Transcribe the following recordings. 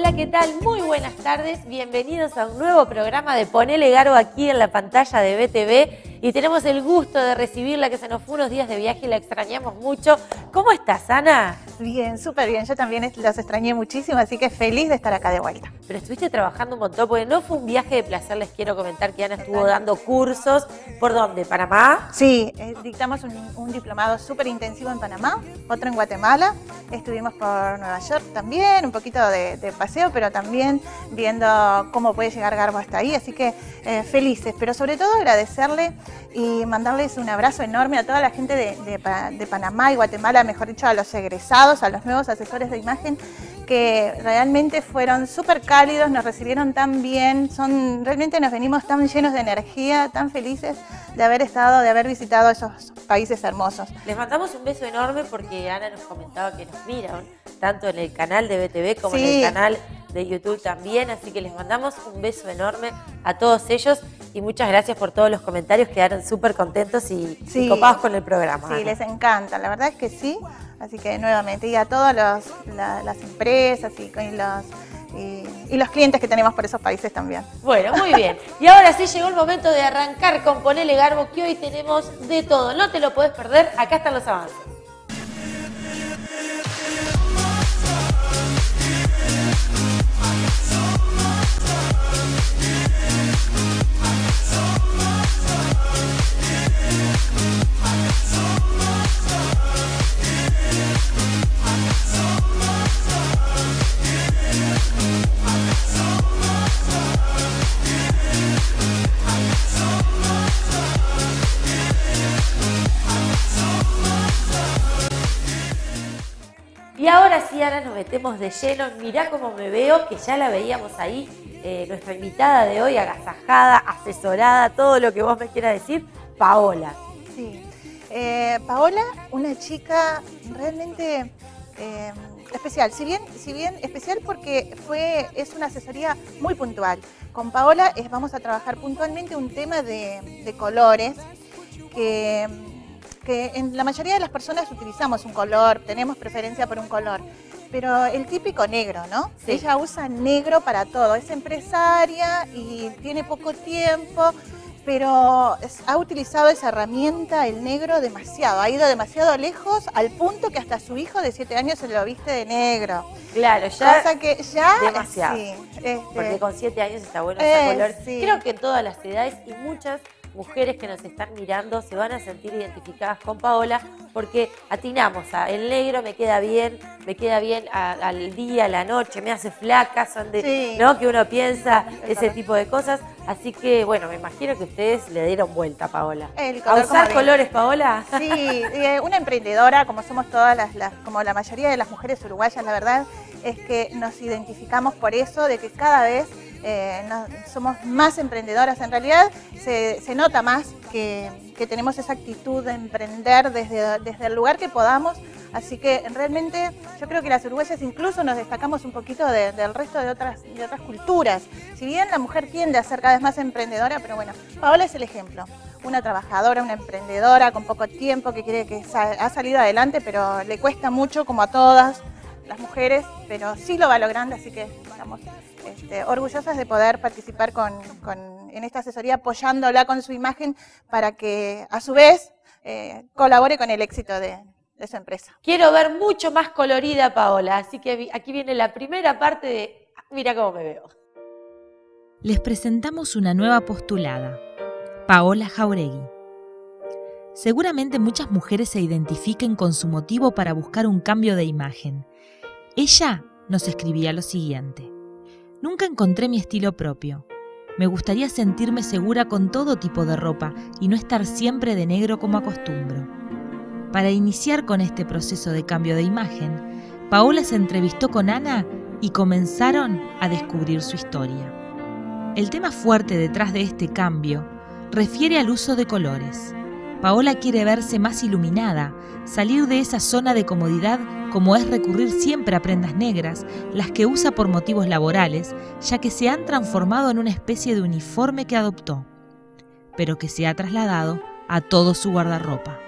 Hola, ¿qué tal? Muy buenas tardes. Bienvenidos a un nuevo programa de Ponele Garbo aquí en la pantalla de BTV. Y tenemos el gusto de recibirla, que se nos fue unos días de viaje y la extrañamos mucho. ¿Cómo estás, Ana? Bien, súper bien. Yo también las extrañé muchísimo, así que feliz de estar acá de vuelta. Pero estuviste trabajando un montón, porque no fue un viaje de placer. Les quiero comentar que Ana estuvo dando cursos. ¿Por dónde? ¿Panamá? Sí, dictamos un diplomado súper intensivo en Panamá, otro en Guatemala. Estuvimos por Nueva York también, un poquito de paseo, pero también viendo cómo puede llegar Garbo hasta ahí, así que felices, pero sobre todo agradecerle y mandarles un abrazo enorme a toda la gente de Panamá y Guatemala, mejor dicho, a los egresados, a los nuevos asesores de imagen, que realmente fueron súper cálidos, nos recibieron tan bien, realmente nos venimos tan llenos de energía, tan felices de haber estado, de haber visitado esos países hermosos. Les mandamos un beso enorme porque Ana nos comentaba que nos miran tanto en el canal de BTV como en el canal de YouTube también, así que les mandamos un beso enorme a todos ellos y muchas gracias por todos los comentarios, quedaron súper contentos y copados con el programa. Sí, Ana, les encanta, la verdad es que sí, así que nuevamente, y a todas las empresas y los clientes que tenemos por esos países también. Bueno, muy bien. Y ahora sí llegó el momento de arrancar con Ponele Garbo, que hoy tenemos de todo, no te lo podés perder, acá están los avances. Y ahora sí, ahora nos metemos de lleno. Mirá cómo me veo, que ya la veíamos ahí, nuestra invitada de hoy, agasajada, asesorada, todo lo que vos me quieras decir, Paola. Sí, Paola, una chica realmente especial, si bien especial porque es una asesoría muy puntual. Con Paola vamos a trabajar puntualmente un tema de colores que en la mayoría de las personas utilizamos un color, tenemos preferencia por un color, pero el típico negro, ¿no? Sí. Ella usa negro para todo, es empresaria y tiene poco tiempo, pero ha utilizado esa herramienta, el negro, demasiado, ha ido demasiado lejos al punto que hasta su hijo de 7 años se lo viste de negro. Claro, ya, cosa que ya demasiado, sí, porque con 7 años está bueno ese color. Sí. Creo que en todas las edades y muchas mujeres que nos están mirando se van a sentir identificadas con Paola porque atinamos a el negro me queda bien al día, a la noche, me hace flaca, son de, sí, ¿no? Que uno piensa ese tipo de cosas. Así que, bueno, me imagino que ustedes le dieron vuelta a Paola. ¿A usar colores, Paola? Sí, una emprendedora, como somos todas como la mayoría de las mujeres uruguayas, la verdad es que nos identificamos por eso, de que cada vez somos más emprendedoras. En realidad se nota más que tenemos esa actitud de emprender desde el lugar que podamos, así que realmente yo creo que las uruguayas incluso nos destacamos un poquito del resto de otras culturas, si bien la mujer tiende a ser cada vez más emprendedora, pero bueno, Paola es el ejemplo, una trabajadora, una emprendedora con poco tiempo que quiere que ha salido adelante, pero le cuesta mucho como a todas las mujeres, pero sí lo va logrando, así que estamos orgullosas de poder participar en esta asesoría, apoyándola con su imagen para que a su vez colabore con el éxito de su empresa. Quiero ver mucho más colorida Paola, así que aquí viene la primera parte de Mira cómo me veo. Les presentamos una nueva postulada, Paola Jauregui. Seguramente muchas mujeres se identifiquen con su motivo para buscar un cambio de imagen. Ella nos escribía lo siguiente: nunca encontré mi estilo propio. Me gustaría sentirme segura con todo tipo de ropa y no estar siempre de negro como acostumbro. Para iniciar con este proceso de cambio de imagen, Paola se entrevistó con Ana y comenzaron a descubrir su historia. El tema fuerte detrás de este cambio refiere al uso de colores. Paola quiere verse más iluminada, salir de esa zona de comodidad como es recurrir siempre a prendas negras, las que usa por motivos laborales, ya que se han transformado en una especie de uniforme que adoptó, pero que se ha trasladado a todo su guardarropa.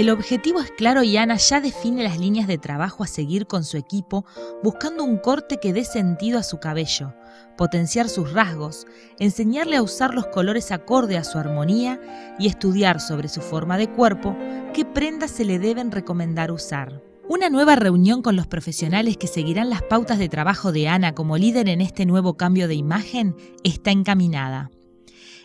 El objetivo es claro y Ana ya define las líneas de trabajo a seguir con su equipo, buscando un corte que dé sentido a su cabello, potenciar sus rasgos, enseñarle a usar los colores acorde a su armonía y estudiar sobre su forma de cuerpo qué prendas se le deben recomendar usar. Una nueva reunión con los profesionales que seguirán las pautas de trabajo de Ana como líder en este nuevo cambio de imagen está encaminada.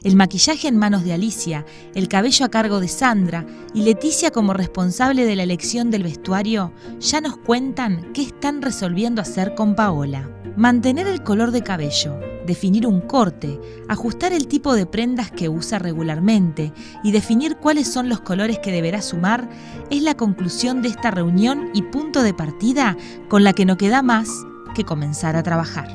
El maquillaje en manos de Alicia, el cabello a cargo de Sandra y Leticia como responsable de la elección del vestuario ya nos cuentan qué están resolviendo hacer con Paola. Mantener el color de cabello, definir un corte, ajustar el tipo de prendas que usa regularmente y definir cuáles son los colores que deberá sumar es la conclusión de esta reunión y punto de partida con la que no queda más que comenzar a trabajar.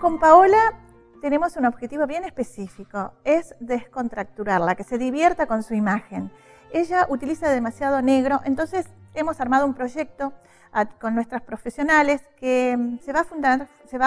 Con Paola tenemos un objetivo bien específico, es descontracturarla, que se divierta con su imagen. Ella utiliza demasiado negro, entonces hemos armado un proyecto con nuestras profesionales que se va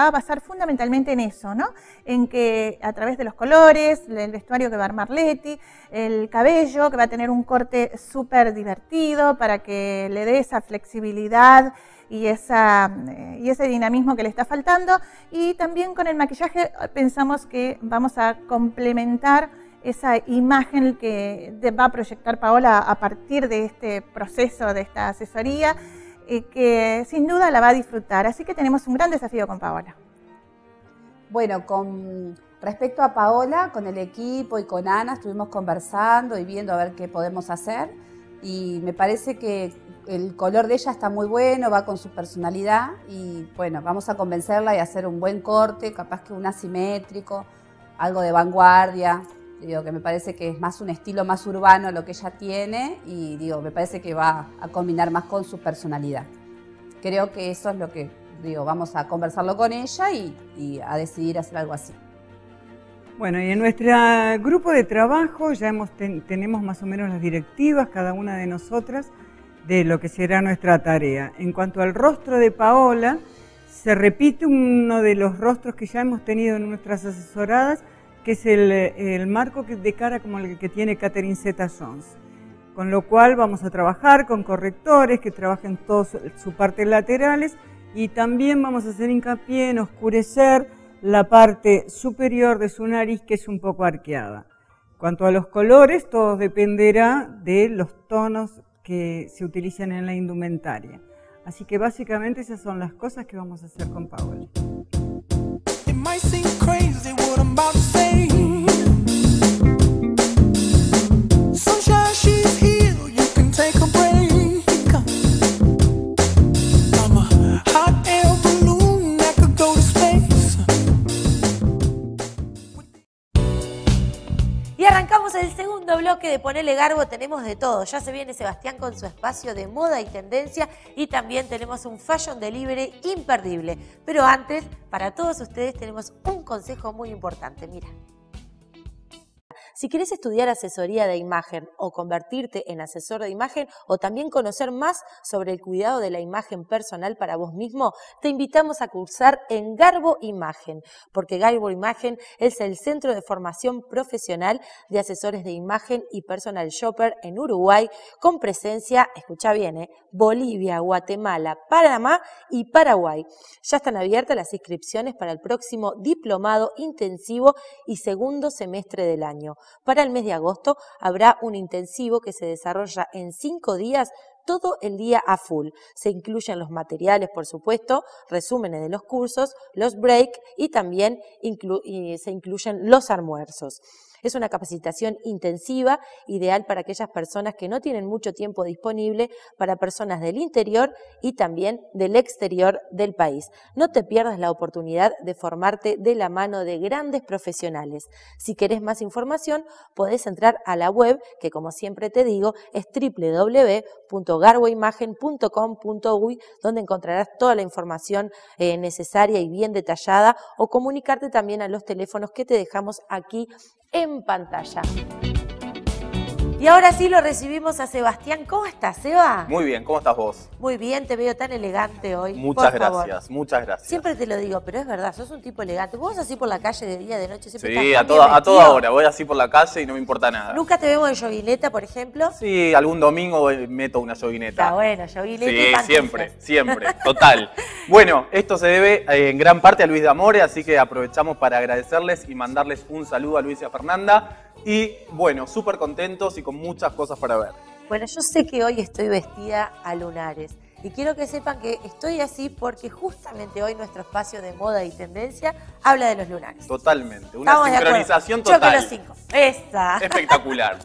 a basar fundamentalmente en eso, ¿no? En que a través de los colores, el vestuario que va a armar Leti, el cabello que va a tener un corte súper divertido para que le dé esa flexibilidad y ese dinamismo que le está faltando, y también con el maquillaje pensamos que vamos a complementar esa imagen que va a proyectar Paola a partir de este proceso, de esta asesoría, que sin duda la va a disfrutar, así que tenemos un gran desafío con Paola. Bueno, con respecto a Paola, con el equipo y con Ana estuvimos conversando y viendo a ver qué podemos hacer, y me parece que el color de ella está muy bueno, va con su personalidad y bueno, vamos a convencerla de hacer un buen corte, capaz que un asimétrico, algo de vanguardia, digo que me parece que es más un estilo más urbano lo que ella tiene y digo, me parece que va a combinar más con su personalidad. Creo que eso es lo que digo, vamos a conversarlo con ella y a decidir hacer algo así. Bueno, y en nuestro grupo de trabajo ya tenemos más o menos las directivas, cada una de nosotras, de lo que será nuestra tarea. En cuanto al rostro de Paola, se repite uno de los rostros que ya hemos tenido en nuestras asesoradas, que es el marco de cara como el que tiene Catherine Zeta-Jones. Con lo cual vamos a trabajar con correctores que trabajen todos sus partes laterales y también vamos a hacer hincapié en oscurecer la parte superior de su nariz, que es un poco arqueada. Cuanto a los colores, todo dependerá de los tonos que se utilizan en la indumentaria. Así que básicamente esas son las cosas que vamos a hacer con Paola. El segundo bloque de Ponele Garbo, tenemos de todo. Ya se viene Sebastián con su espacio de moda y tendencia y también tenemos un fashion delivery imperdible. Pero antes, para todos ustedes tenemos un consejo muy importante, mira. Si querés estudiar asesoría de imagen o convertirte en asesor de imagen o también conocer más sobre el cuidado de la imagen personal para vos mismo, te invitamos a cursar en Garbo Imagen, porque Garbo Imagen es el centro de formación profesional de asesores de imagen y personal shopper en Uruguay, con presencia, escuchá bien, Bolivia, Guatemala, Panamá y Paraguay. Ya están abiertas las inscripciones para el próximo diplomado intensivo y segundo semestre del año. Para el mes de agosto habrá un intensivo que se desarrolla en 5 días, todo el día a full. Se incluyen los materiales, por supuesto, resúmenes de los cursos, los breaks y también se incluyen los almuerzos. Es una capacitación intensiva, ideal para aquellas personas que no tienen mucho tiempo disponible, para personas del interior y también del exterior del país. No te pierdas la oportunidad de formarte de la mano de grandes profesionales. Si querés más información, podés entrar a la web, que como siempre te digo, es www.garboimagen.com.uy, donde encontrarás toda la información necesaria y bien detallada, o comunicarte también a los teléfonos que te dejamos aquí en pantalla. Y ahora sí lo recibimos a Sebastián. ¿Cómo estás, Seba? Muy bien, ¿cómo estás vos? Muy bien, te veo tan elegante hoy. Muchas gracias, muchas gracias. Siempre te lo digo, pero es verdad, sos un tipo elegante. Vos así por la calle de día, de noche, siempre estás bien vestido. Sí, a toda hora, voy así por la calle y no me importa nada. ¿Nunca te vemos en joguineta, por ejemplo? Sí, algún domingo meto una joguineta. Está bueno, joguineta. Sí, siempre, siempre, total. Bueno, esto se debe en gran parte a Luis D'Amore, así que aprovechamos para agradecerles y mandarles un saludo a Luis y a Fernanda. Y bueno, súper contentos y con muchas cosas para ver. Bueno, yo sé que hoy estoy vestida a lunares y quiero que sepan que estoy así porque justamente hoy nuestro espacio de moda y tendencia habla de los lunares. Totalmente, una sincronización total. Yo que los cinco. Esa. Espectacular.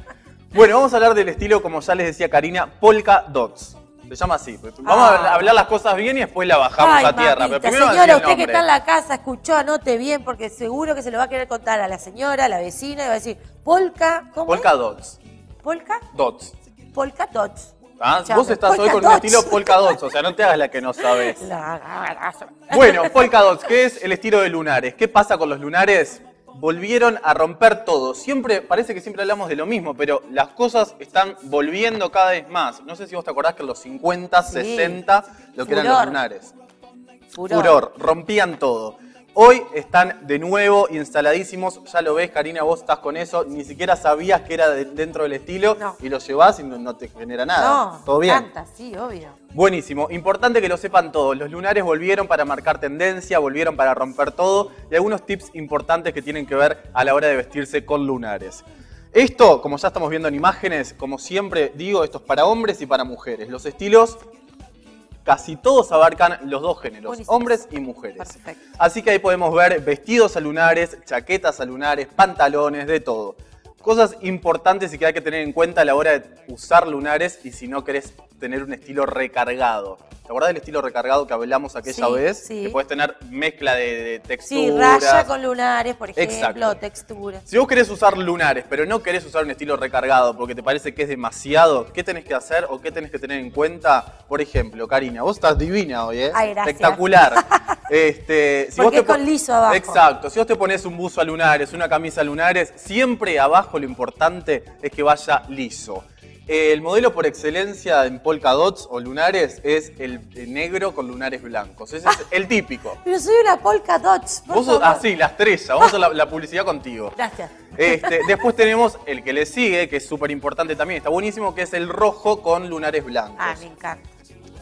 Bueno, vamos a hablar del estilo, como ya les decía Karina, Polka Dots. Se llama así. Vamos a hablar las cosas bien y después la bajamos a tierra. Mamita, pero primero señora, usted que está en la casa, escuchó, anote bien, porque seguro que se lo va a querer contar a la señora, a la vecina, y va a decir, Polka, ¿cómo Polka es? Dots. ¿Polka? Dots. Polka Dots. Ah, vos estás polka hoy con dots. Un estilo Polka Dots, o sea, no te hagas la que no sabes. Bueno, Polka Dots, ¿qué es el estilo de lunares? ¿Qué pasa con los lunares? Volvieron a romper todo. Siempre, parece que siempre hablamos de lo mismo, pero las cosas están volviendo cada vez más. No sé si vos te acordás que en los 50, sí, 60, lo que eran los lunares. Furor. Rompían todo. Hoy están de nuevo instaladísimos. Ya lo ves, Karina, vos estás con eso. Ni siquiera sabías que era dentro del estilo y lo llevás y no te genera nada. No, ¿todo bien? Canta, sí, obvio. Buenísimo. Importante que lo sepan todos. Los lunares volvieron para marcar tendencia, volvieron para romper todo. Y algunos tips importantes que tienen que ver a la hora de vestirse con lunares. Esto, como ya estamos viendo en imágenes, como siempre digo, esto es para hombres y para mujeres. Los estilos casi todos abarcan los dos géneros, hombres y mujeres. Perfecto. Así que ahí podemos ver vestidos a lunares, chaquetas a lunares, pantalones, de todo. Cosas importantes y que hay que tener en cuenta a la hora de usar lunares y si no querés tener un estilo recargado. ¿Te acordás del estilo recargado que hablamos aquella vez? Sí. Que podés tener mezcla de texturas. Sí, raya con lunares, por ejemplo. Exacto. Textura. Si vos querés usar lunares, pero no querés usar un estilo recargado porque te parece que es demasiado, ¿qué tenés que hacer o qué tenés que tener en cuenta? Por ejemplo, Karina, vos estás divina hoy, ¿eh? Ay, gracias. Espectacular. Si porque vos te con liso abajo. Exacto. Si vos te ponés un buzo a lunares, una camisa a lunares, siempre abajo lo importante es que vaya liso. El modelo por excelencia en polka dots o lunares es el negro con lunares blancos. Ese es el típico. Pero soy una polka dots. Vos sos así, la estrella. Vamos a la publicidad contigo. Gracias. Después tenemos el que le sigue, que es súper importante también. Está buenísimo, que es el rojo con lunares blancos. Ah, me encanta.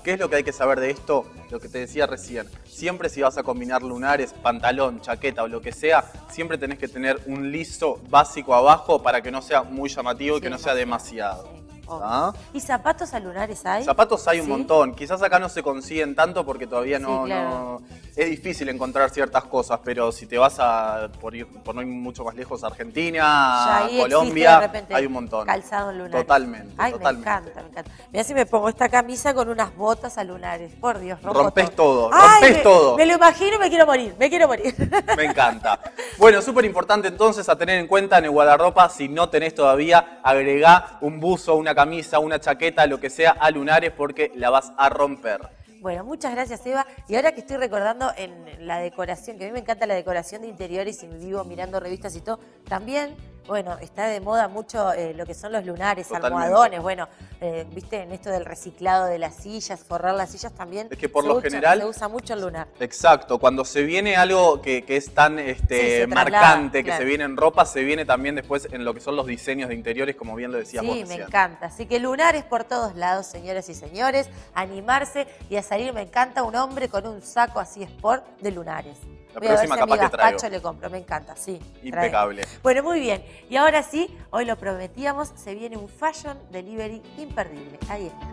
¿Qué es lo que hay que saber de esto? Lo que te decía recién. Siempre si vas a combinar lunares, pantalón, chaqueta o lo que sea, siempre tenés que tener un liso básico abajo para que no sea muy llamativo y que no sea demasiado. ¿Ah? ¿Y zapatos a lunares hay? Zapatos hay un montón. Quizás acá no se consiguen tanto porque todavía no, no es difícil encontrar ciertas cosas, pero si te vas a por no ir mucho más lejos, Argentina, Colombia, hay un montón. Calzado en lunares. Totalmente. Ay, totalmente. Me encanta, me encanta. Mirá si me pongo esta camisa con unas botas a lunares. Por Dios, rompes todo. Rompes todo. Me lo imagino y me quiero morir. Me quiero morir. Me encanta. Bueno, súper importante entonces a tener en cuenta en el guardarropa, si no tenés todavía, agregá un buzo, una camisa, una chaqueta, lo que sea, a lunares porque la vas a romper. Bueno, muchas gracias, Eva. Y ahora que estoy recordando en la decoración, que a mí me encanta la decoración de interiores y vivo mirando revistas y todo, también, bueno, está de moda mucho lo que son los lunares, totalmente, almohadones, bueno, viste, en esto del reciclado de las sillas, forrar las sillas también. Es que por lo general se usa mucho el lunar. Exacto, cuando se viene algo que es tan marcante, que se viene en ropa, se viene también después en lo que son los diseños de interiores, como bien lo decíamos. Sí, me encanta. Así que lunares por todos lados, señoras y señores, animarse y a salir. Me encanta un hombre con un saco así sport de lunares. La próxima capaz que traigo. Pacho le compro, me encanta, sí. Impecable. Traigo. Bueno, muy bien. Y ahora sí, hoy lo prometíamos, se viene un fashion delivery imperdible. Ahí está.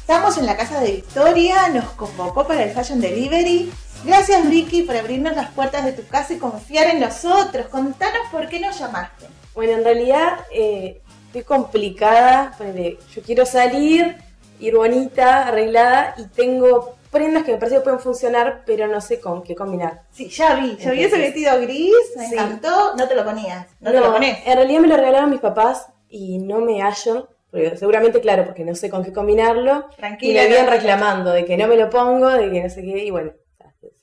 Estamos en la casa de Victoria, nos convocó para el fashion delivery. Gracias, Vicky, por abrirnos las puertas de tu casa y confiar en nosotros. Contanos por qué nos llamaste. Bueno, en realidad estoy complicada, yo quiero salir, ir bonita, arreglada y tengo prendas que me parece que pueden funcionar, pero no sé con qué combinar. Sí, ya vi ese vestido gris, me encantó, no te lo ponías, no te lo ponés. En realidad me lo regalaron mis papás y no me hallo, porque seguramente claro, porque no sé con qué combinarlo. Tranquila. Y me habían reclamando de que no me lo pongo, de que no sé qué, y bueno.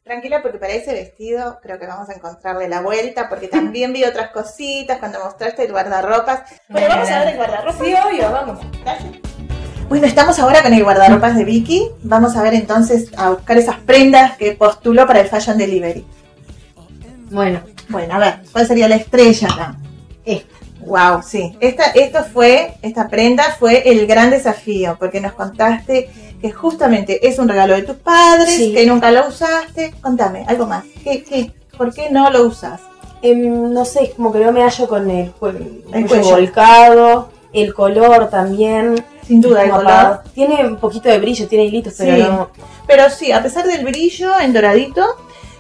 Tranquila, porque para ese vestido creo que vamos a encontrarle la vuelta, porque también vi otras cositas cuando mostraste el guardarropas. Bueno, vamos a ver el guardarropas. Sí, obvio, vamos. Gracias. Bueno, estamos ahora con el guardarropas de Vicky. Vamos a ver entonces, a buscar esas prendas que postuló para el Fashion Delivery. Bueno, a ver, ¿cuál sería la estrella acá? Esta. Wow, sí. Esta prenda fue el gran desafío, porque nos contaste que justamente es un regalo de tus padres, sí, que nunca lo usaste. Contame, algo más. ¿Qué? ¿Por qué no lo usas? No sé, es como que no me hallo con el cuello volcado, el color también. Sin duda, el color. Tiene un poquito de brillo, tiene hilitos, pero sí, no. Pero sí, a pesar del brillo en doradito,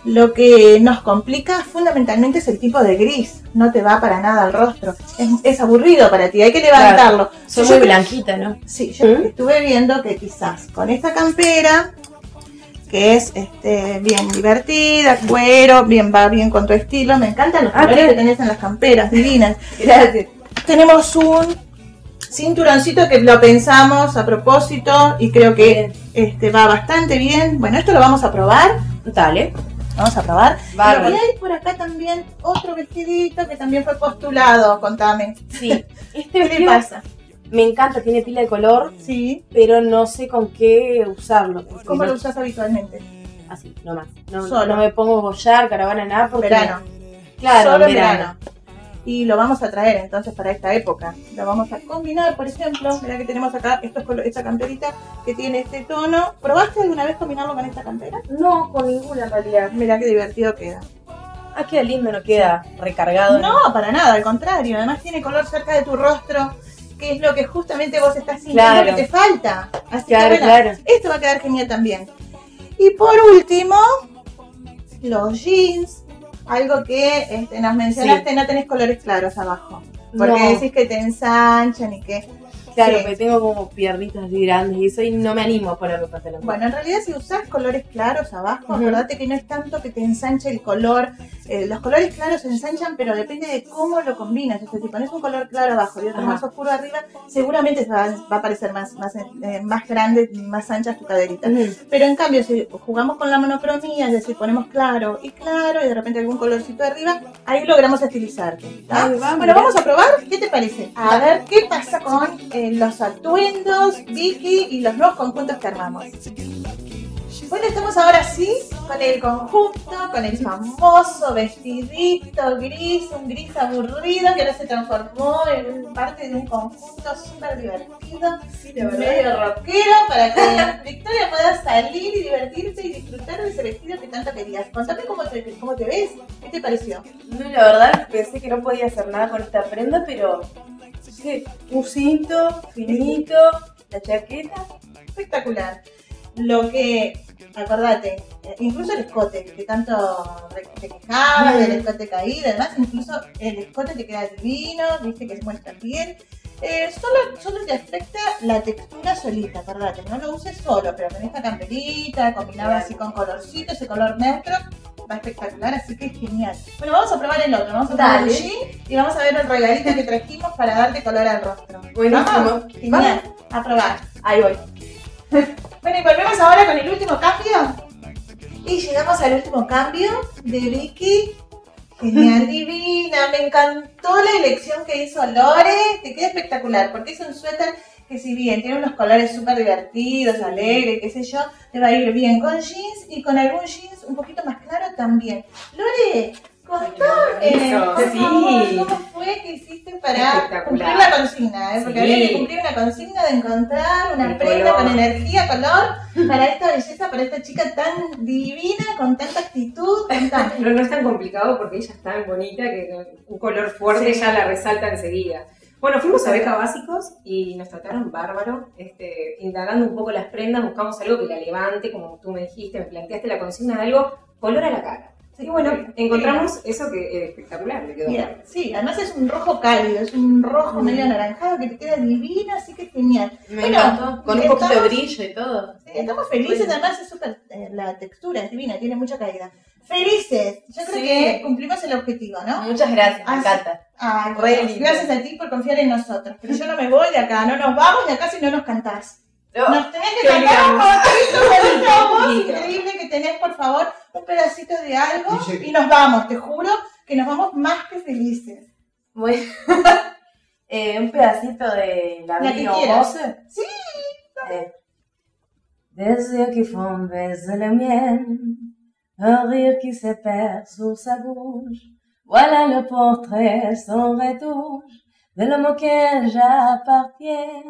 lo que nos complica fundamentalmente es el tipo de gris. No te va para nada al rostro. Es aburrido para ti, hay que levantarlo. Claro, soy muy blanquita, ¿no? Sí, yo estuve viendo que quizás con esta campera, que es bien divertida, cuero, va bien con tu estilo. Me encantan los colores que tenés en las camperas, divinas. Gracias. Tenemos un cinturoncito que lo pensamos a propósito y creo que va bastante bien. Bueno, esto lo vamos a probar. Dale. Vamos a probar. Vale. Y hay por acá también otro vestidito que también fue postulado. Contame. Sí. ¿Qué le pasa? Me encanta, tiene pila de color. Sí. Pero no sé con qué usarlo. ¿Cómo lo usas habitualmente? Así, nomás. No me pongo collar, caravana, nada. Porque verano. Claro, solo verano. Y lo vamos a traer entonces para esta época. Lo vamos a combinar, por ejemplo. Mirá que tenemos acá esta camperita que tiene este tono. ¿Probaste alguna vez combinarlo con esta campera? No, con ninguna en realidad. Mirá qué divertido queda. Ah, qué lindo, no queda recargado. No, para nada, al contrario. Además tiene color cerca de tu rostro, que es lo que justamente vos estás sintiendo que te falta. Así que bueno, esto va a quedar genial también. Y por último, los jeans. Algo que nos mencionaste, no tenés colores claros abajo. Porque decís que te ensanchan y que... Claro, porque tengo como piernitas así grandes y eso, y no me animo a ponerlo pantalón. Bueno, en realidad si usás colores claros abajo, acordate que no es tanto que te ensanche el color. Los colores claros se ensanchan, pero depende de cómo lo combinas. O sea, si pones un color claro abajo y otro más oscuro arriba, seguramente va a parecer más grande, más ancha tu caderita. Pero en cambio, si jugamos con la monocromía, es decir, ponemos claro y claro, y de repente algún colorcito arriba, ahí logramos estilizarte. Bueno, vamos a probar. ¿Qué te parece? A ver qué pasa con... los atuendos, Vicky, y los nuevos conjuntos que armamos. Bueno, estamos ahora sí con el conjunto, con el famoso vestidito gris, un gris aburrido que ahora se transformó en parte de un conjunto súper divertido, medio rockero, para que Victoria pueda salir y divertirse y disfrutar de ese vestido que tanto querías. Contame cómo te ves, ¿qué te pareció? No, la verdad pensé que no podía hacer nada con esta prenda, pero... Sí, un cinto finito, la chaqueta, espectacular. Lo que, acordate, incluso el escote, que tanto te quejabas del escote caído, además incluso el escote te queda divino, viste que se muestra bien. Solo te afecta la textura solita, acordate, no lo uses solo, pero con esta camperita, combinada así con colorcito, ese color neutro, va espectacular, así que es genial. Bueno, vamos a probar el otro, vamos a probar el jean y vamos a ver el regalito que trajimos para darte color al rostro. Buenísimo. Genial, a probar. Ahí voy. Bueno, y volvemos ahora con el último cambio. Y llegamos al último cambio de Vicky. Genial, divina, me encantó la elección que hizo Lore. Te queda espectacular porque es un suéter que si bien tiene unos colores súper divertidos, alegres, qué sé yo, te va a ir bien con jeans y con algún jeans un poquito más claro también. Lore, contame, ¿cómo fue que hiciste para cumplir la consigna? Porque había que cumplir una consigna de encontrar una prenda con energía, color, para esta belleza, para esta chica tan divina, con tanta actitud. No es tan complicado porque ella es tan bonita que un color fuerte ya la resalta enseguida. Bueno, fuimos a Beca Básicos y nos trataron bárbaro, indagando un poco las prendas, buscamos algo que la levante, como tú me dijiste, me planteaste la consigna de algo, color a la cara. Y bueno, encontramos eso que es espectacular, me quedó. Mira, sí, además es un rojo cálido, es un rojo medio anaranjado que te queda divino, así que es genial. Me encantó, con un poquito de brillo y todo. Sí, estamos felices, además es súper, la textura es divina, tiene mucha calidad. Felices, yo creo que cumplimos el objetivo, ¿no? Muchas gracias, me encanta. Ay, gracias a ti por confiar en nosotros, pero yo no me voy de acá, no nos vamos de acá si no nos cantás. Nos tenés que sacar un pedacito de increíble que tenés, por favor, un pedacito de algo y nos vamos, te juro que nos vamos más que felices. Muy... un pedacito de la vida o voce. Sí. Desde que fue un beso la mienne, un rire qui se perd sur sa bouche, voilà le portrait sans retouche de l'homme auquel j'appartiens.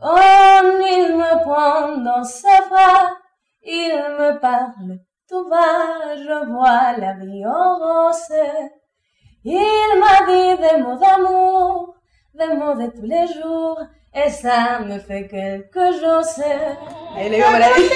Quand il me prend dans ses bras, il me parle, tout va, je vois la vie en rose. Il m'a dit des mots d'amour, des mots de tous les jours, et ça me fait quelque chose. Ahí le digo para ahí.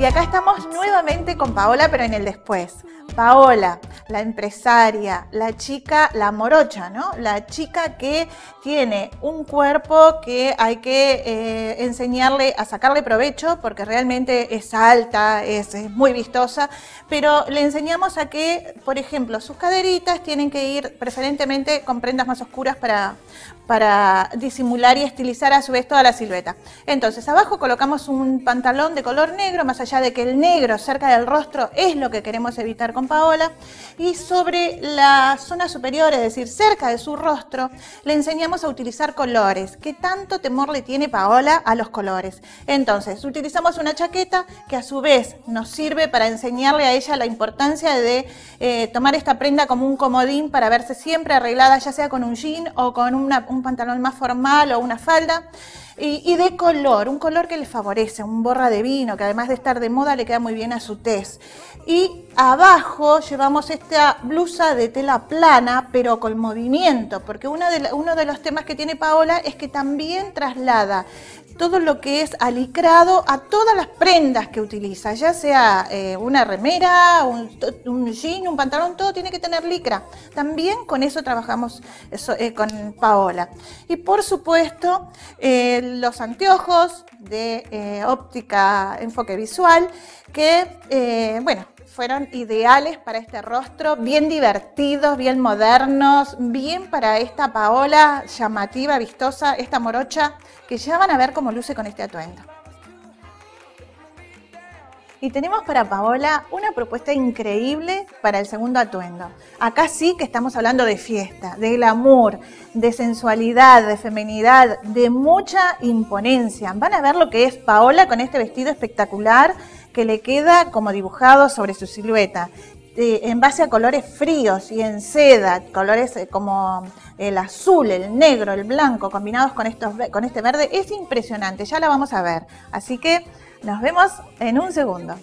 Y acá estamos nuevamente con Paola, pero en el después. Paola, la empresaria, la chica, la morocha, ¿no? La chica que tiene un cuerpo que hay que enseñarle a sacarle provecho, porque realmente es alta, es muy vistosa, pero le enseñamos a que, por ejemplo, sus caderitas tienen que ir preferentemente con prendas más oscuras para disimular y estilizar a su vez toda la silueta. Entonces, abajo colocamos un pantalón de color negro, más allá allá de que el negro cerca del rostro es lo que queremos evitar con Paola, y sobre la zona superior, es decir, cerca de su rostro, le enseñamos a utilizar colores. ¿Qué tanto temor le tiene Paola a los colores? Entonces, utilizamos una chaqueta que a su vez nos sirve para enseñarle a ella la importancia de tomar esta prenda como un comodín para verse siempre arreglada, ya sea con un jean o con un pantalón más formal o una falda. Y de color, un color que le favorece, un borra de vino, que además de estar de moda le queda muy bien a su tez. Y abajo llevamos esta blusa de tela plana, pero con movimiento, porque uno de los temas que tiene Paola es que también traslada todo lo que es alicrado a todas las prendas que utiliza, ya sea una remera, un jean, un pantalón, todo tiene que tener licra. También con eso trabajamos con Paola. Y por supuesto, los anteojos de óptica enfoque visual que, bueno, fueron ideales para este rostro, bien divertidos, bien modernos, bien para esta Paola llamativa, vistosa, esta morocha, que ya van a ver cómo luce con este atuendo. Y tenemos para Paola una propuesta increíble para el segundo atuendo. Acá sí que estamos hablando de fiesta, de glamour, de sensualidad, de feminidad, de mucha imponencia. Van a ver lo que es Paola con este vestido espectacular que le queda como dibujado sobre su silueta, en base a colores fríos y en seda, colores como el azul, el negro, el blanco, combinados con este verde. Es impresionante, ya la vamos a ver. Así que nos vemos en un segundo.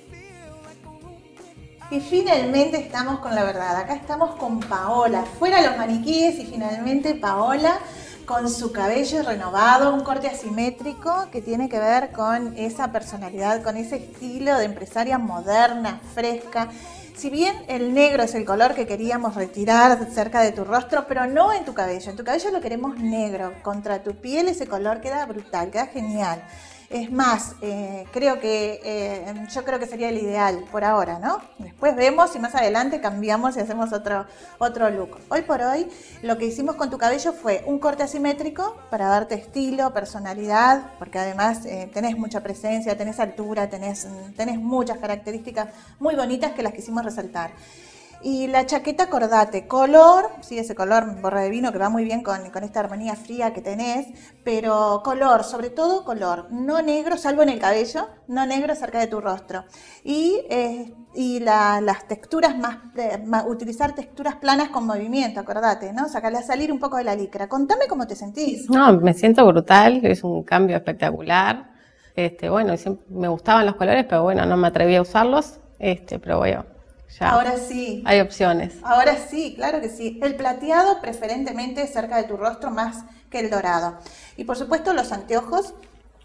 Y finalmente estamos con la verdad. Acá estamos con Paola, fuera los maniquíes y finalmente Paola con su cabello renovado, un corte asimétrico que tiene que ver con esa personalidad, con ese estilo de empresaria moderna, fresca. Si bien el negro es el color que queríamos retirar cerca de tu rostro, pero no en tu cabello. En tu cabello lo queremos negro, contra tu piel ese color queda brutal, queda genial. Es más, yo creo que sería el ideal por ahora, ¿no? Después vemos y más adelante cambiamos y hacemos otro look. Hoy por hoy lo que hicimos con tu cabello fue un corte asimétrico para darte estilo, personalidad, porque además tenés mucha presencia, tenés altura, tenés muchas características muy bonitas que las quisimos resaltar. Y la chaqueta, acordate, color, sí, ese color borra de vino que va muy bien con esta armonía fría que tenés, pero color, sobre todo color, no negro, salvo en el cabello, no negro cerca de tu rostro. Y las texturas, utilizar texturas planas con movimiento, acordate, ¿no? Sacarle a salir un poco de la licra. Contame cómo te sentís. No, me siento brutal, es un cambio espectacular. Bueno, siempre me gustaban los colores, pero bueno, no me atreví a usarlos, pero bueno. Ya. Ahora sí. Hay opciones. Ahora sí, claro que sí. El plateado preferentemente cerca de tu rostro más que el dorado. Y por supuesto los anteojos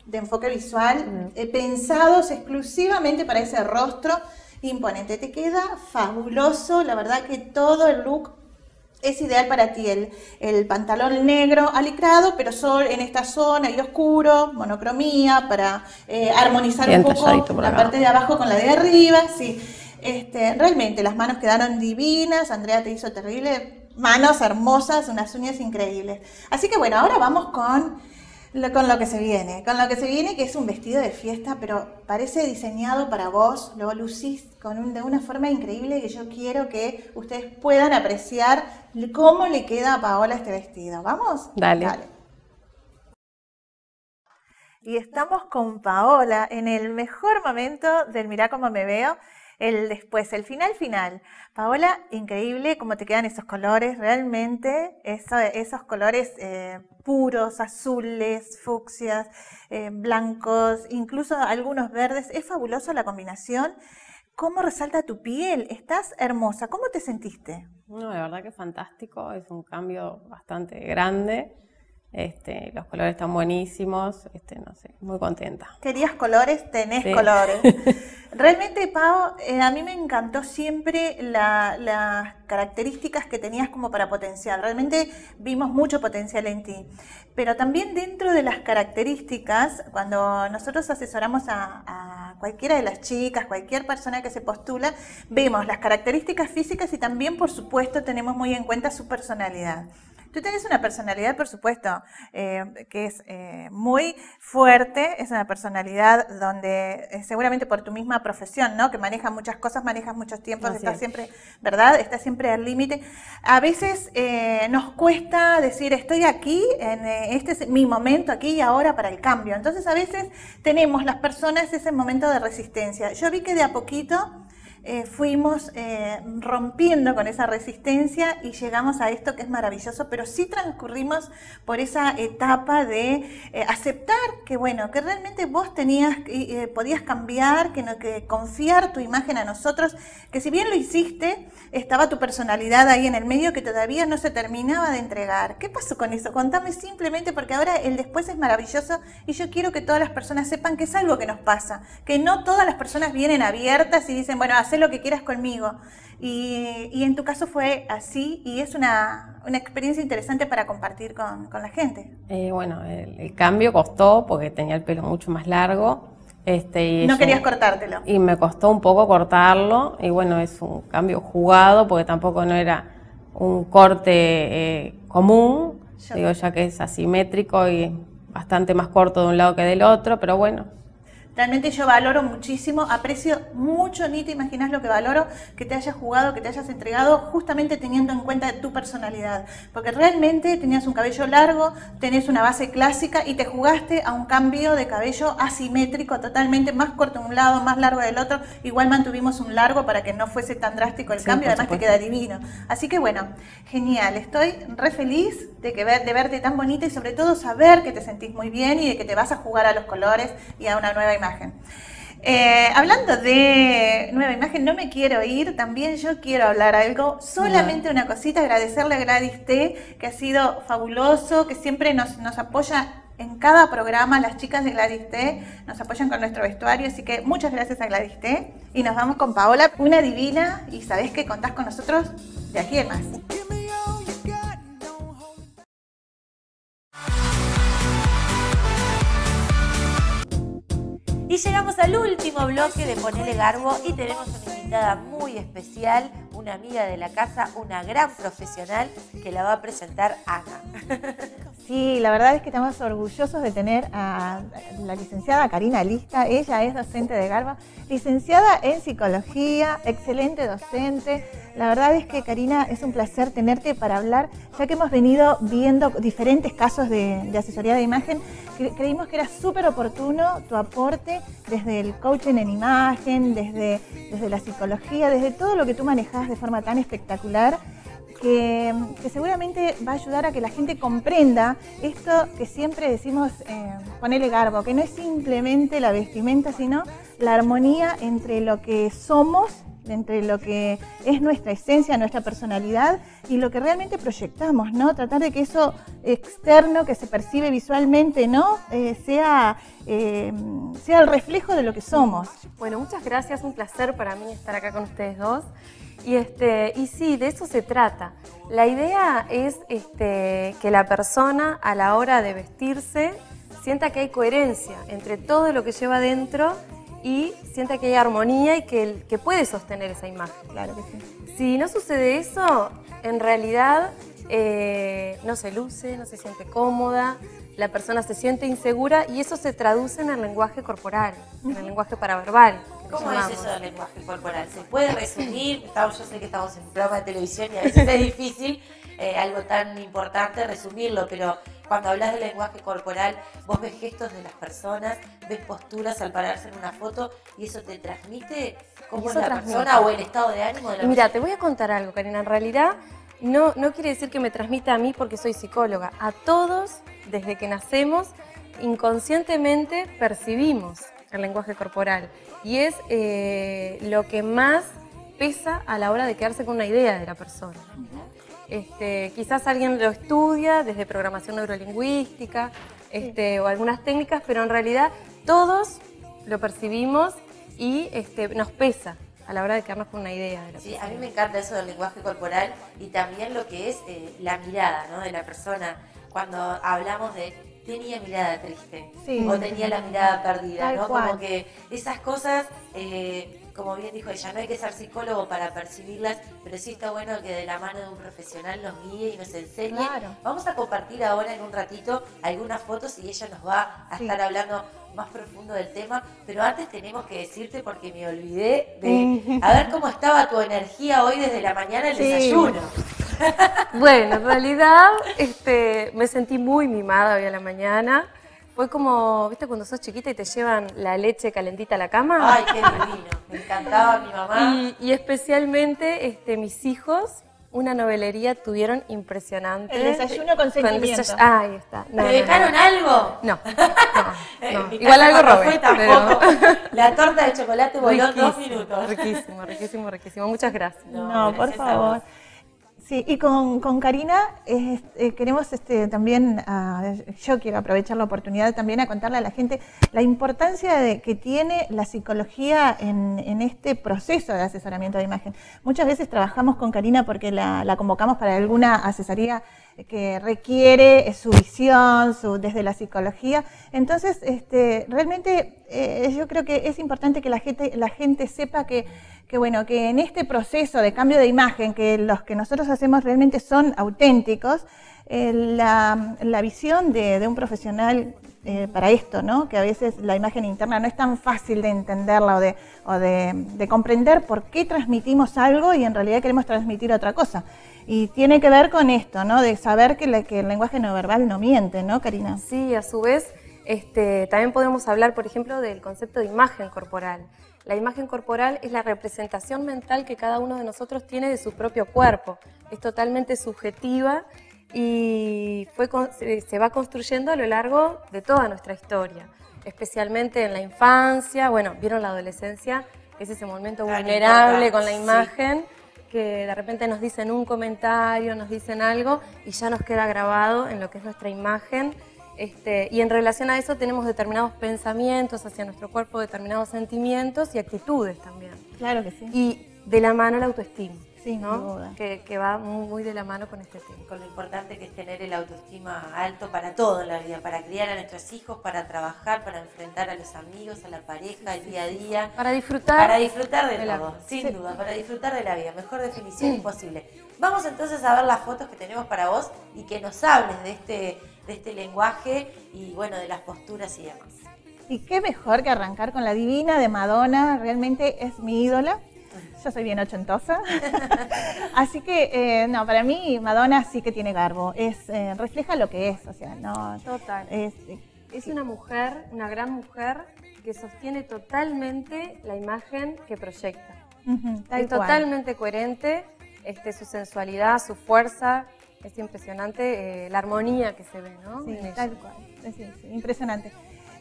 de enfoque visual pensados exclusivamente para ese rostro imponente. Te queda fabuloso, la verdad que todo el look es ideal para ti. El pantalón negro alicrado, pero solo en esta zona y oscuro, monocromía, para armonizar bien un poco la parte de abajo con la de arriba, sí. Realmente las manos quedaron divinas, Andrea te hizo terrible, manos hermosas, unas uñas increíbles. Así que bueno, ahora vamos con lo que se viene, que es un vestido de fiesta, pero parece diseñado para vos, lo lucís de una forma increíble que yo quiero que ustedes puedan apreciar cómo le queda a Paola este vestido. ¿Vamos? Dale. Y estamos con Paola en el mejor momento del Mirá Cómo Me Veo. El después, el final. Paola, increíble cómo te quedan esos colores, realmente, esos colores puros, azules, fucsias, blancos, incluso algunos verdes. Es fabuloso la combinación. ¿Cómo resalta tu piel? Estás hermosa. ¿Cómo te sentiste? No, la verdad que es fantástico, es un cambio bastante grande. Los colores están buenísimos, no sé, muy contenta. ¿Querías colores? Tenés colores. Realmente, Pau, a mí me encantó siempre las características que tenías como para potencial. Realmente vimos mucho potencial en ti. Pero también dentro de las características, cuando nosotros asesoramos a cualquiera de las chicas, cualquier persona que se postula, vemos las características físicas y también, por supuesto, tenemos muy en cuenta su personalidad. Tú tenés una personalidad, por supuesto, que es muy fuerte, es una personalidad donde seguramente por tu misma profesión, ¿no? Que manejas muchas cosas, manejas muchos tiempos, estás siempre, ¿verdad? Estás siempre al límite. A veces nos cuesta decir, estoy aquí, este es mi momento aquí y ahora para el cambio. Entonces a veces tenemos las personas ese momento de resistencia. Yo vi que de a poquito fuimos rompiendo con esa resistencia y llegamos a esto que es maravilloso, pero sí transcurrimos por esa etapa de aceptar que, bueno, que realmente vos tenías, podías cambiar, que confiar tu imagen a nosotros, que si bien lo hiciste, estaba tu personalidad ahí en el medio que todavía no se terminaba de entregar. ¿Qué pasó con eso? Contame simplemente, porque ahora el después es maravilloso y yo quiero que todas las personas sepan que es algo que nos pasa, que no todas las personas vienen abiertas y dicen, bueno, haz lo que quieras conmigo. Y en tu caso fue así y es una experiencia interesante para compartir con la gente. Bueno, el cambio costó porque tenía el pelo mucho más largo. Y no querías cortártelo. Y me costó un poco cortarlo y bueno, es un cambio jugado porque tampoco no era un corte común. Digo, ya que es asimétrico y bastante más corto de un lado que del otro, pero bueno. Realmente yo valoro muchísimo, aprecio mucho, ni te imaginas lo que valoro, que te hayas jugado, que te hayas entregado, justamente teniendo en cuenta tu personalidad. Porque realmente tenías un cabello largo, tenés una base clásica y te jugaste a un cambio de cabello asimétrico, totalmente más corto de un lado, más largo del otro. Igual mantuvimos un largo para que no fuese tan drástico el cambio, además te queda divino. Así que bueno, genial, estoy re feliz de verte tan bonita y sobre todo saber que te sentís muy bien y de que te vas a jugar a los colores y a una nueva imagen. Hablando de nueva imagen, no me quiero ir, también yo quiero hablar algo, solamente una cosita, agradecerle a Gladys T, que ha sido fabuloso, que siempre nos apoya en cada programa, las chicas de Gladys T nos apoyan con nuestro vestuario, así que muchas gracias a Gladys T y nos vamos con Paola, una divina, y sabés que contás con nosotros de aquí en más. Y llegamos al último bloque de Ponele Garbo y tenemos una invitada muy especial, una amiga de la casa, una gran profesional que la va a presentar Ana. Sí, la verdad es que estamos orgullosos de tener a la licenciada Karina Lista. Ella es docente de Garbo, licenciada en psicología, excelente docente. La verdad es que, Karina, es un placer tenerte para hablar, ya que hemos venido viendo diferentes casos de asesoría de imagen. Creímos que era súper oportuno tu aporte desde el coaching en imagen, desde la psicología, desde todo lo que tú manejas de forma tan espectacular, que seguramente va a ayudar a que la gente comprenda esto que siempre decimos, ponele garbo, que no es simplemente la vestimenta, sino la armonía entre lo que somos, entre lo que es nuestra esencia, nuestra personalidad y lo que realmente proyectamos, ¿no? Tratar de que eso externo que se percibe visualmente, ¿no? Sea el reflejo de lo que somos. Bueno, muchas gracias, un placer para mí estar acá con ustedes dos. Y sí, de eso se trata. La idea es que la persona a la hora de vestirse sienta que hay coherencia entre todo lo que lleva dentro y sienta que hay armonía y que puede sostener esa imagen. Claro que sí. Si no sucede eso, en realidad no se luce, no se siente cómoda, la persona se siente insegura y eso se traduce en el lenguaje corporal, en el lenguaje paraverbal. ¿Cómo es eso del lenguaje corporal? ¿Se puede resumir? Yo sé que estamos en un programa de televisión y a veces es difícil algo tan importante resumirlo, pero cuando hablas del lenguaje corporal, vos ves gestos de las personas, ves posturas al pararse en una foto y eso te transmite cómo es la persona o el estado de ánimo de la persona. Mira, te voy a contar algo, Karina. En realidad no quiere decir que me transmita a mí porque soy psicóloga. A todos, desde que nacemos, inconscientemente percibimos el lenguaje corporal y es lo que más pesa a la hora de quedarse con una idea de la persona. Quizás alguien lo estudia desde programación neurolingüística o algunas técnicas, pero en realidad todos lo percibimos y nos pesa a la hora de quedarnos con una idea de la persona. Sí, a mí me encanta eso del lenguaje corporal y también lo que es la mirada, ¿no?, de la persona. Cuando hablamos de tenía mirada triste, sí, o tenía la mirada perdida, ¿no? Como que esas cosas como bien dijo ella, no hay que ser psicólogo para percibirlas, pero sí está bueno que de la mano de un profesional nos guíe y nos enseñe. Claro. Vamos a compartir ahora en un ratito algunas fotos y ella nos va a estar hablando más profundo del tema, pero antes tenemos que decirte, porque me olvidé de a ver cómo estaba tu energía hoy desde la mañana el desayuno. Bueno, en realidad me sentí muy mimada hoy a la mañana. Fue como, ¿viste cuando sos chiquita y te llevan la leche calentita a la cama? Ay, qué divino, me encantaba mi mamá. Y especialmente mis hijos, una novelería tuvieron impresionante. El desayuno con sentimiento. Ahí está. No, ¿te dejaron algo? No. Igual algo robé. Pero... La torta de chocolate voló en 2 minutos. Riquísimo, riquísimo, riquísimo. Muchas gracias. No, por favor. Sí, y con Karina queremos también, yo quiero aprovechar la oportunidad también a contarle a la gente la importancia que tiene la psicología en este proceso de asesoramiento de imagen. Muchas veces trabajamos con Karina porque la convocamos para alguna asesoría que requiere su visión, desde la psicología. Entonces, realmente yo creo que es importante que la gente sepa que bueno, que en este proceso de cambio de imagen, que los que nosotros hacemos realmente son auténticos, la visión de un profesional para esto, ¿no? Que a veces la imagen interna no es tan fácil de entenderla o de comprender por qué transmitimos algo y en realidad queremos transmitir otra cosa. Y tiene que ver con esto, ¿no? De saber que el lenguaje no verbal no miente, ¿no, Karina? Sí, a su vez, también podemos hablar, por ejemplo, del concepto de imagen corporal. La imagen corporal es la representación mental que cada uno de nosotros tiene de su propio cuerpo. Es totalmente subjetiva y se va construyendo a lo largo de toda nuestra historia, especialmente en la infancia. Bueno, vieron la adolescencia, es ese momento vulnerable con la imagen, que de repente nos dicen un comentario, nos dicen algo y ya nos queda grabado en lo que es nuestra imagen. Y en relación a eso tenemos determinados pensamientos hacia nuestro cuerpo, determinados sentimientos y actitudes también. Claro que sí. Y de la mano la autoestima, ¿no? Que va muy de la mano con este tema. Con lo importante que es tener el autoestima alto para todo en la vida, para criar a nuestros hijos, para trabajar, para enfrentar a los amigos, a la pareja, el día a día. Para disfrutar. Para disfrutar de todo, sin duda, para disfrutar de la vida. Mejor definición imposible. Vamos entonces a ver las fotos que tenemos para vos y que nos hables de este lenguaje y bueno, de las posturas y demás. Y qué mejor que arrancar con la divina de Madonna, realmente es mi ídola. Yo soy bien ochentosa, así que no, para mí Madonna sí que tiene garbo, refleja lo que es, o sea, no... Total, es una mujer, una gran mujer que sostiene totalmente la imagen que proyecta. Es totalmente coherente, su sensualidad, su fuerza. Es impresionante la armonía que se ve, ¿no? Sí, tal cual. Sí, impresionante.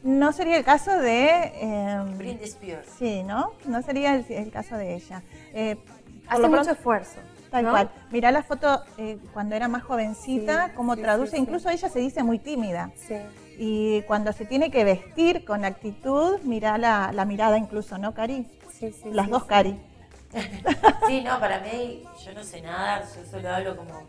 No sería el caso de... Britney Spears. Sí, ¿no? No sería el caso de ella. Hace mucho esfuerzo. Tal cual. Mirá la foto cuando era más jovencita, cómo traduce. Incluso ella se dice muy tímida. Sí. Y cuando se tiene que vestir con actitud, mirá la mirada incluso, ¿no, Cari? Sí. Las dos, Cari. Sí, no, para mí, yo no sé nada, yo solo hablo como...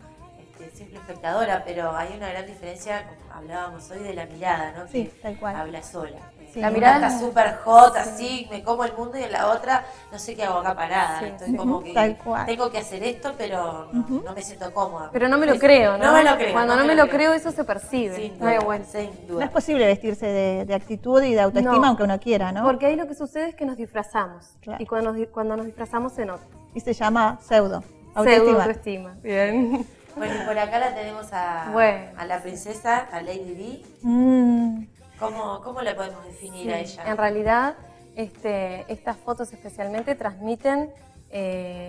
simple espectadora, pero hay una gran diferencia, como hablábamos hoy, de la mirada, ¿no? Sí, tal cual. Habla sola. Sí, la mirada está súper hot, así, me como el mundo, y en la otra, no sé qué hago acá parada. Estoy como que tal cual. Tengo que hacer esto, pero no me siento cómoda. Pero no me lo creo, ¿no? No me lo creo. Cuando no me lo creo, eso se percibe. Sin duda, sin duda. No es posible vestirse de actitud y de autoestima, aunque uno quiera, ¿no? Porque ahí lo que sucede es que nos disfrazamos. Claro. Y cuando nos disfrazamos, se nota. Y se llama pseudo autoestima. Bien. Bueno, y por acá la tenemos a la princesa, a Lady Di. ¿Cómo la podemos definir a ella? En realidad, estas fotos especialmente transmiten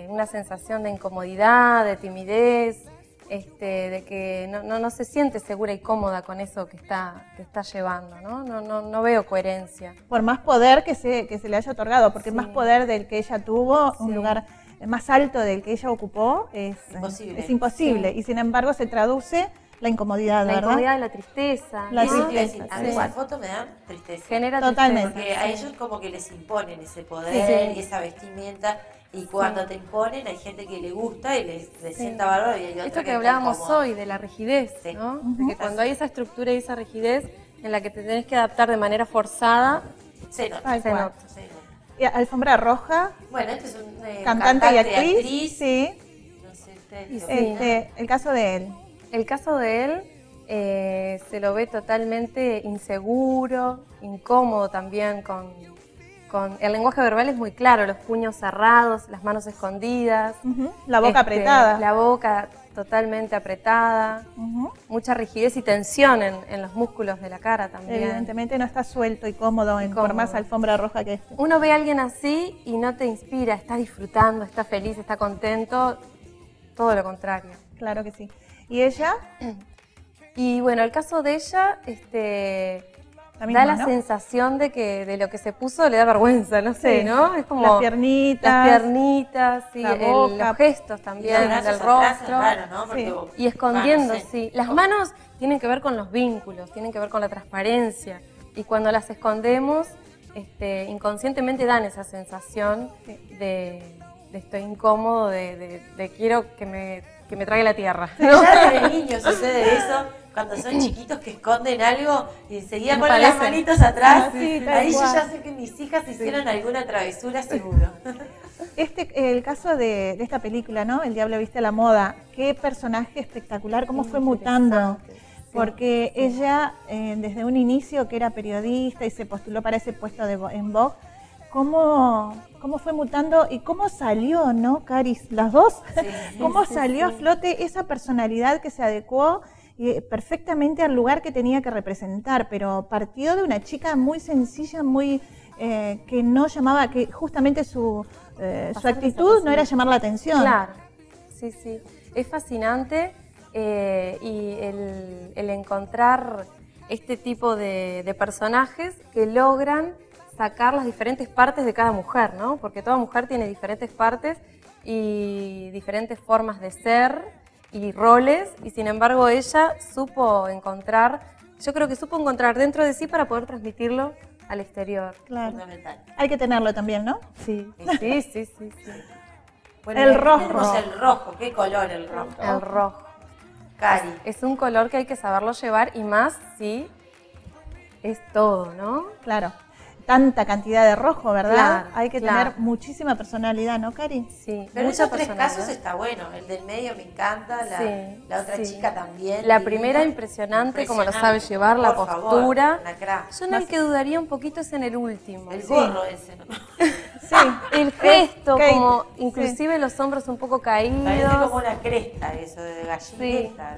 una sensación de incomodidad, de timidez, de que no se siente segura y cómoda con eso que está llevando, ¿no? No veo coherencia. Por más poder que se le haya otorgado, porque más poder del que ella tuvo, un lugar... más alto del que ella ocupó es imposible. Y sin embargo se traduce la incomodidad, ¿verdad? La incomodidad, la tristeza. La tristeza. A mí esa foto me da tristeza. Genera totalmente. Tristeza. Porque a ellos como que les imponen ese poder y esa vestimenta. Y cuando te imponen, hay gente que le gusta y le sienta bárbaro. Y hay otra Esto que hablábamos hoy, de la rigidez, ¿no? Porque cuando hay esa estructura y esa rigidez en la que te tenés que adaptar de manera forzada, se nota. Alfombra Roja. Bueno, este es un cantante y actriz. Sí. No sé, el caso de él. El caso de él se lo ve totalmente inseguro, incómodo también con... El lenguaje verbal es muy claro, los puños cerrados, las manos escondidas. La boca apretada. La boca totalmente apretada, mucha rigidez y tensión en los músculos de la cara también. Evidentemente no está suelto y cómodo, por más alfombra roja que esté. Uno ve a alguien así y no te inspira, está disfrutando, está feliz, está contento, todo lo contrario. Claro que sí. ¿Y ella? Y bueno, el caso de ella, da la sensación de que de lo que se puso le da vergüenza, no sé, sí, ¿no? Es como las piernitas, sí, la boca, los gestos también, el rostro, ¿no? Sí. Y escondiéndose. Sí. Las manos tienen que ver con los vínculos, tienen que ver con la transparencia, y cuando las escondemos, inconscientemente dan esa sensación de estoy incómodo, de quiero que me traiga la tierra. ¿No? Ya desde niños sucede eso. Cuando son chiquitos que esconden algo y enseguida ponen las manitos atrás, ahí yo ya sé que mis hijas hicieron alguna travesura seguro. El caso de esta película, ¿no? El diablo viste a la moda, qué personaje espectacular, cómo fue mutando. Porque ella, desde un inicio que era periodista y se postuló para ese puesto en Vogue, ¿Cómo fue mutando y cómo salió, ¿no, Caris? Las dos, cómo salió a flote esa personalidad que se adecuó perfectamente al lugar que tenía que representar, pero partió de una chica muy sencilla, muy que no llamaba, que justamente su actitud no era llamar la atención. Claro, sí, sí. Es fascinante y el encontrar este tipo de personajes que logran sacar las diferentes partes de cada mujer, ¿no? Porque toda mujer tiene diferentes partes y diferentes formas de ser y roles, y sin embargo ella supo encontrar, yo creo que supo encontrar dentro de sí para poder transmitirlo al exterior. Claro. Fundamental. Hay que tenerlo también, ¿no? Sí. Sí, sí, sí, sí. Bueno, el rojo. El rojo, ¿qué color el rojo? El rojo. Cari. Es un color que hay que saberlo llevar, y más si es todo, ¿no? Claro. Tanta cantidad de rojo, ¿verdad? Claro, hay que tener muchísima personalidad, ¿no, Cari? Sí, pero en esos tres casos está bueno. El del medio me encanta, la otra chica también. La primera impresionante, como lo sabe llevar, la postura. Yo en el que dudaría un poquito es en el último. El gorro ese, ¿no? Sí, el gesto, como inclusive los hombros un poco caídos. Parece como una cresta eso, de gallineta.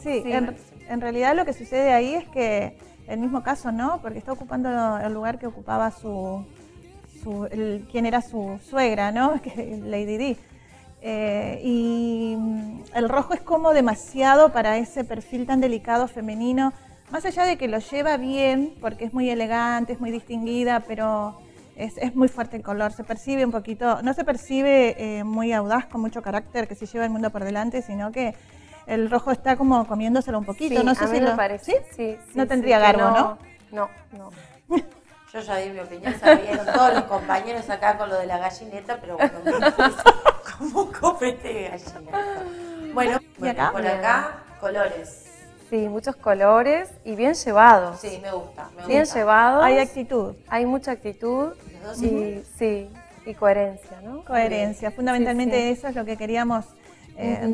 Sí, en realidad lo que sucede ahí es que el mismo caso, ¿no? Porque está ocupando el lugar que ocupaba quien era su suegra, ¿no? Lady Di. Y el rojo es como demasiado para ese perfil tan delicado femenino, más allá de que lo lleva bien, porque es muy elegante, es muy distinguida, pero es muy fuerte el color, se percibe un poquito, no se percibe muy audaz, con mucho carácter, que se lleva el mundo por delante, sino que el rojo está como comiéndoselo un poquito, sí, no sé a mí si me parece. ¿Sí? Sí, sí, no tendría garbo, ¿no? No, no. Yo ya di mi opinión, sabían todos los compañeros acá con lo de la gallineta, pero bueno, como un copete de gallineta. Bueno, acá? Por acá, colores. Sí, muchos colores y bien llevados. Sí, me gusta. Bien llevados. Hay actitud. Hay mucha actitud. ¿Los dos sí, y coherencia, ¿no? Coherencia, fundamentalmente eso es lo que queríamos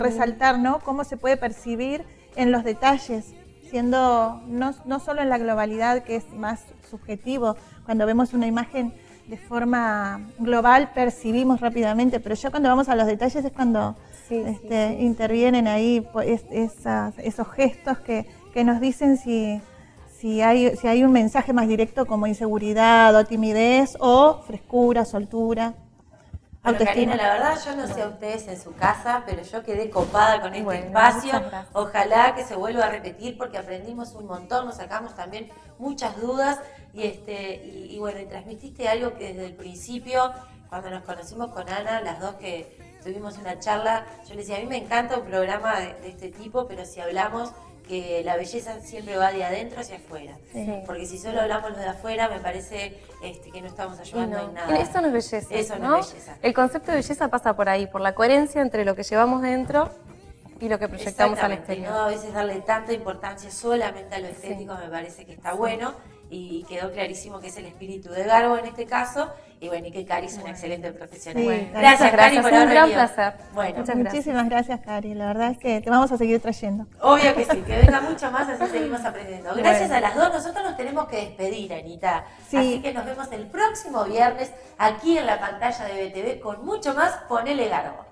resaltar, ¿no? Cómo se puede percibir en los detalles, siendo no solo en la globalidad, que es más subjetivo. Cuando vemos una imagen de forma global percibimos rápidamente, pero ya cuando vamos a los detalles es cuando intervienen ahí esos gestos que nos dicen si hay un mensaje más directo, como inseguridad o timidez, o frescura, soltura. Bueno, Karina, la verdad yo no sé a ustedes en su casa, pero yo quedé copada con este espacio. Ojalá que se vuelva a repetir, porque aprendimos un montón, nos sacamos también muchas dudas y bueno, y transmitiste algo que desde el principio, cuando nos conocimos con Ana, las dos que tuvimos una charla, yo le decía, a mí me encanta un programa de este tipo, pero si hablamos que la belleza siempre va de adentro hacia afuera. Sí. Porque si solo hablamos lo de afuera, me parece que no estamos ayudando en nada. Eso no es belleza. Eso no es belleza. El concepto de belleza pasa por ahí, por la coherencia entre lo que llevamos dentro y lo que proyectamos al exterior. No a veces darle tanta importancia solamente a lo estético, me parece que está bueno. Y quedó clarísimo que es el espíritu de Garbo en este caso, Y bueno, y que Cari es una excelente profesional. Sí, gracias, Cari, por haber venido. Un gran placer. Bueno, muchísimas gracias, Cari. La verdad es que te vamos a seguir trayendo. Obvio que sí, que venga mucho más, así seguimos aprendiendo. Gracias a las dos. Nosotros nos tenemos que despedir, Anita. Sí. Así que nos vemos el próximo viernes aquí en la pantalla de BTV con mucho más Ponele Garbo.